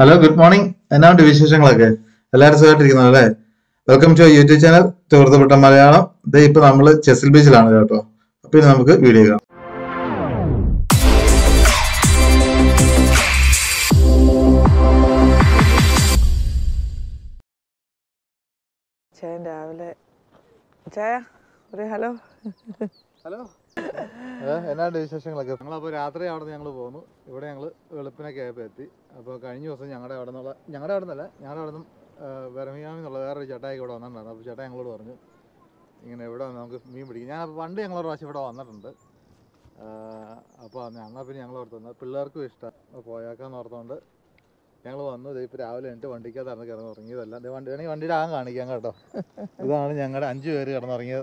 Hello, good morning. And now Division Lager. Welcome to our YouTube channel, Tour the Britain Malayalam. Now we are at Chesil Beach. Now we will see the video. Chaya, hello. Hello. What is the decision? We are going to go to the house. We are going to go to the house. We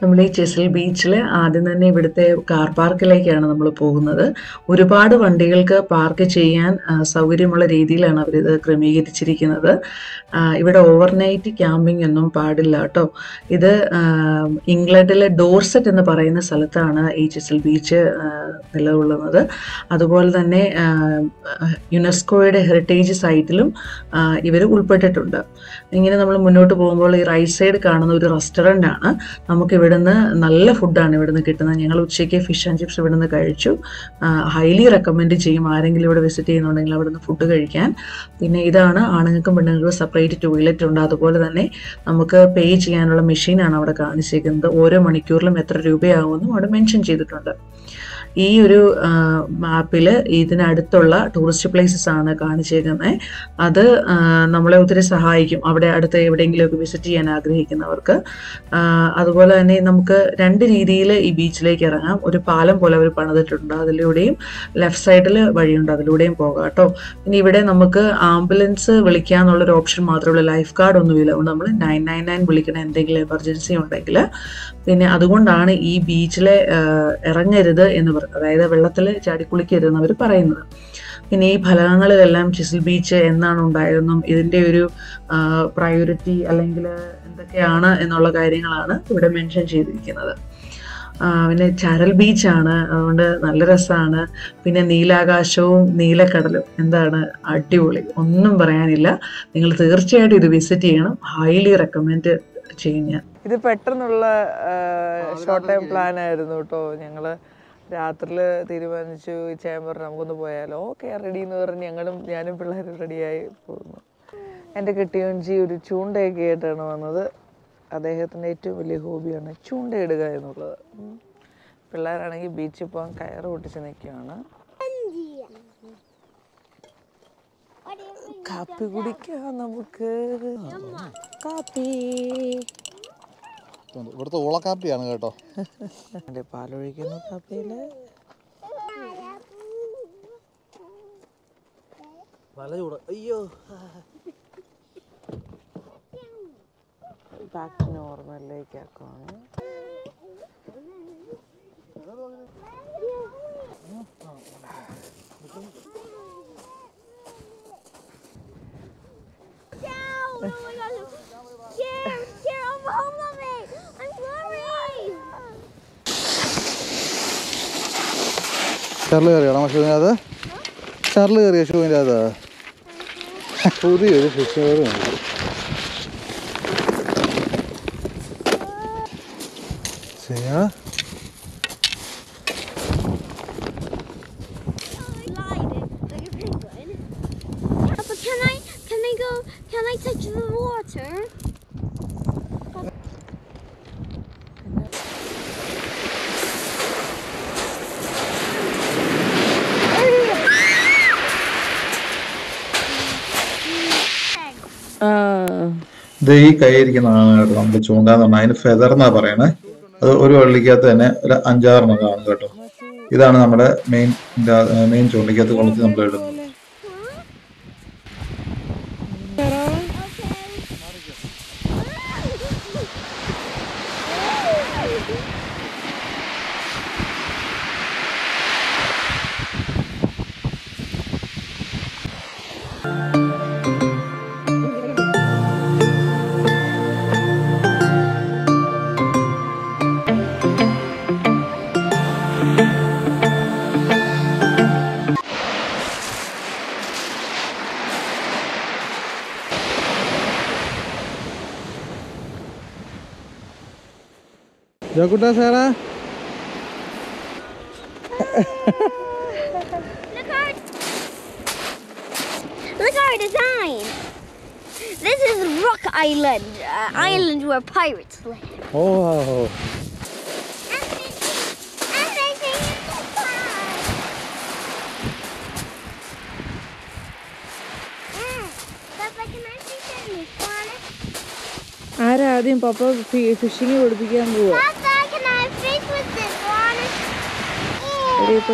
നമ്മൾ ഈ ചെസിൽ ബീച്ചിൽ ആദ്യം തന്നെ ഇവിടുത്തെ car പാർക്കിലേക്കാണ് നമ്മൾ പോകുന്നത് ഒരുപാട് വണ്ടികൾക്ക് പാർക്ക് ചെയ്യാൻ സൗകര്യമുള്ള രീതിയിലാണ് അവർ ഇത് ക്രമീകരിച്ചിരിക്കുന്നത് ഇവിടെ ഓവർനൈറ്റ് ക്യാമ്പിംഗ് ഒന്നും പാടില്ല ട്ടോ ഇത് ഇംഗ്ലണ്ടിലെ ഡോർസെറ്റ് എന്ന് പറയുന്ന സ്ഥലത്താണ് ഈ ചെസിൽ ബീച്ച് നിലകൊള്ളുന്നത് അതുപോലെ തന്നെ യുനെസ്കോയുടെ ഹെറിറ്റേജ് സൈറ്റിലും ഇവർ ഉൾപ്പെട്ടിട്ടുണ്ട് ഇങ്ങനെ നമ്മൾ മുന്നോട്ട് പോകുമ്പോൾ ഈ റൈറ്റ് സൈഡ് കാണുന്ന ഒരു റെസ്റ്റോറന്റ് ആണ് നമുക്ക് Nalla food and Evident Kitana, Yangal Cheke, fish and chips within the Kaichu. Highly recommended Jim Arangle visit in on the food to Garikan. Pinadana, Ananaka separated to Willet and other than Namaka page and machine and our carni second, the Ore Manicula method Rubia on the mention Chitunda. E. Mapilla, Ethan Adatola, tourist places on the carni second, other Namalauthris a high, Abda Evident visit and Agrihikan Orca. We will go to the beach. We will go to the left side. We will go to the ambulance. We will go to the lifeguard. We will go to 999. We will go to the emergency. We will go to the beach. We will go to the beach. In a Palangalam Chesil Beach, and Dianum, isn't a priority, Alangla, and the Kiana, and all a guiding Alana, would have mentioned she another. In a Chesil Beach, Anna, under Nalarasana, Pina Nila Gasho, Nila Catalip, and the Aduli, Unum Baranilla, Ningle Thirchia to the visit, highly recommended China. The pattern of short time plan, I don't know. Rathal, Thiruvanchu, Chamber, Ramgon, the Boyal, okay, ready, no, and Yanganam, Yanapilla, ready. And a Katunji to Chunda gate and another. Are they hath native Willy Hobby and a Chunda guy in the Pillar and a beach upon Cairo to Senekiana. Copy, goody, copy. What the Ola Capi and Gato? And a parlour again of Capilla Valura. Back to normal lake. Charlie area, am I showing that? Charlie area showing that. Food is fishing. See ya. But can I go? Can I touch the water? They carry on the Chunda, the nine feather Navarana, Urigata, Anjar Nagato. Idanamada main Chunda get the one of them. Okay. Yakutta Sarah. Look our design. This is Rock Island, island where pirates live. Oh. Papa, fishing would begin. Papa, can I fish with this water? I didn't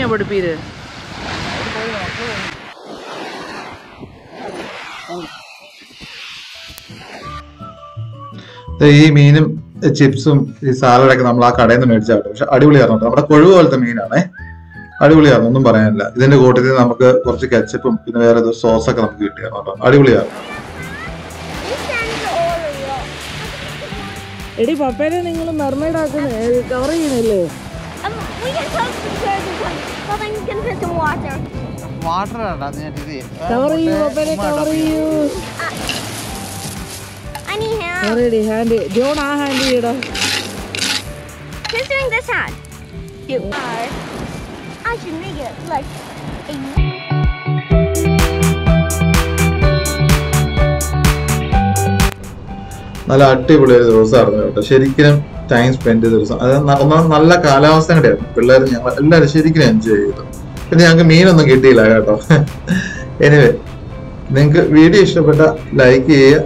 know to be there. The mean chips is like a black and the mid out. Aduliano, the mean, eh? Aduliano, the baranda. Then you go to the Namaka or the ketchup in the sauce. Adulia. It is a mermaid. We can talk to the children, we can put some water. Water? Cover you. I need help. Already handy. Don't I hand you? Who's doing this hand? You are. I should make it like a... I have a time spent in the anyway, if you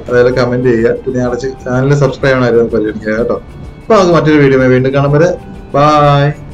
like, comment, and subscribe to the channel. Bye.